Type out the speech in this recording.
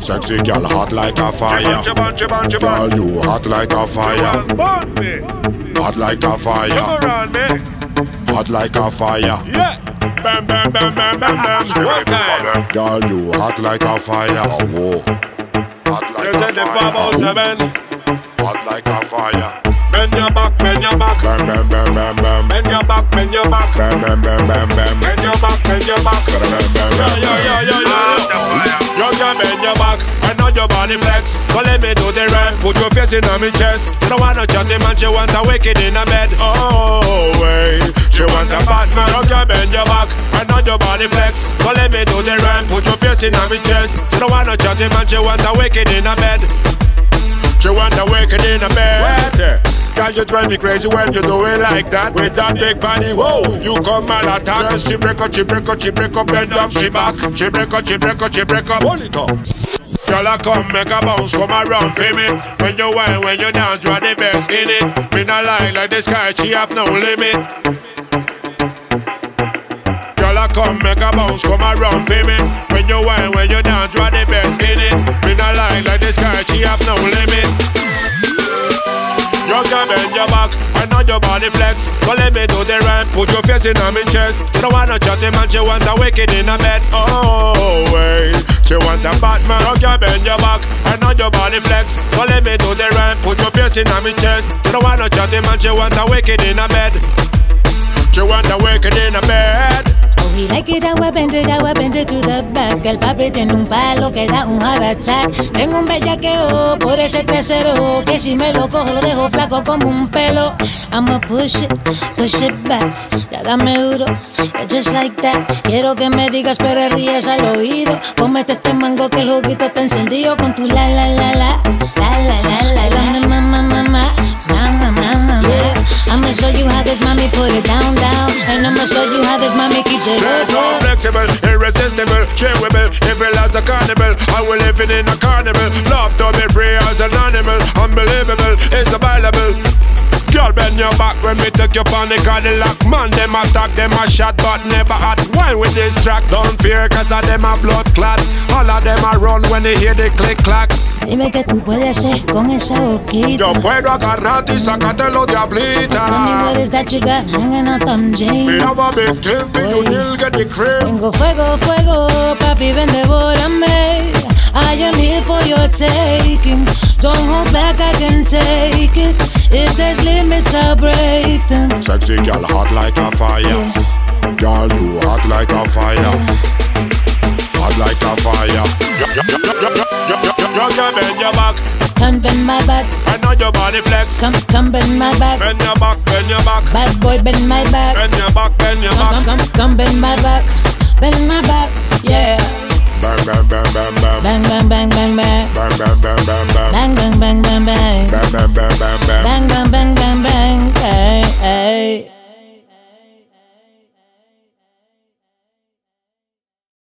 Sexy girl hot like a fire. Girl, you hot like a fire. Hot like a fire. Hot like a fire. Bam, bam, bam, bam, bam, bam. Work time. Girl, you hot like a fire. Whoa. Hot like a fire. Hot like a fire. Bend your back, bend your back. Bam, bam, bam, bam, bam. Bend your back, bend your back. Bam, bam, bam, bam, bam. Bend your back, bend your back. Bam, bam, bam, bam. Yo, yo, yo, yo, yo. You can bend your back. I know your body flex. So let me do the rap. Put your face in on my chest. You don't want no chatty man. She want a wicked in a bed. Oh, wait. She want a fat man. You can bend your back. I know your body flex. So let me do the rap. Put your face in on my chest. You don't want no chatty man. She want a wicked in a bed. She want a wicked in a bed. Girl, you drive me crazy when you do it like that. With that big body, whoa, you come and attack. She break up, she break up, she break up, bend down, she back. She break up, she break up, she break up. Hold it up. Girl, I come, make a bounce, come around for me. When you whine, when you dance, you are the best in it. Me not like this guy, she have no limit. Girl, I come, make a bounce, come around for me. When you whine, when you dance, you are the best in it. Me not like this guy, she have no limit. You can bend your back, I know your body flex. So let me do the rhyme, put your face in on my chest. You don't want no chatty man, she want a wicked in a bed. Oh, wait, she want a fat man. You can bend your back, I know your body flex. So let me do the rhyme, put your face in on my chest. You don't want no chatty man, she want a wicked in a bed. She want a wicked in a bed. Oh, we like it how I bend it to the back. El papi tiene un palo que da un heart attack. Tengo un bellaqueo por ese trasero que si me lo cojo lo dejo flaco como un pelo. I'ma push it back. Ya dame duro, yeah, just like that. Quiero que me digas pero ríes al oído. Cómete este mango que el juguito está encendido con tu la la la la. La la la la la. Dame mamá, mamá, mamá, mamá. I'ma show you how this mommy put it down, down. And I'ma show you how this mommy keeps it. She's so flexible, irresistible, chewable. If it lasts a carnival, I will live it in a carnival. Love to be free as an animal. Unbelievable, it's available. Girl, bend your back when me take your panic Cadillac. Man, them attack, them a shot, but never at one with this track. Don't fear, cause of them a blood clot. All of them a run when they hear the click clack. Dime que tú puedes hacer con esa boquita. Yo puedo agarrarte y sacarte los diablitos. Tell me what is that you got hanging out on jeans. Me have a big tip for you, you'll get the cream. Tengo fuego, fuego, papi, ven, devórame. I am here for your taking. Don't hold back, I can take it. If there's limits, I'll break them. Sexy girl, hot like a fire. Girl, you hot like a fire. Hot like a fire. You can bend your back. Come bend my back. I know your body flex. Come bend my back. Bend your back, bend your back. Bad boy, bend my back. Bend your back, bend your back. Come bend my back. Bend my back, yeah.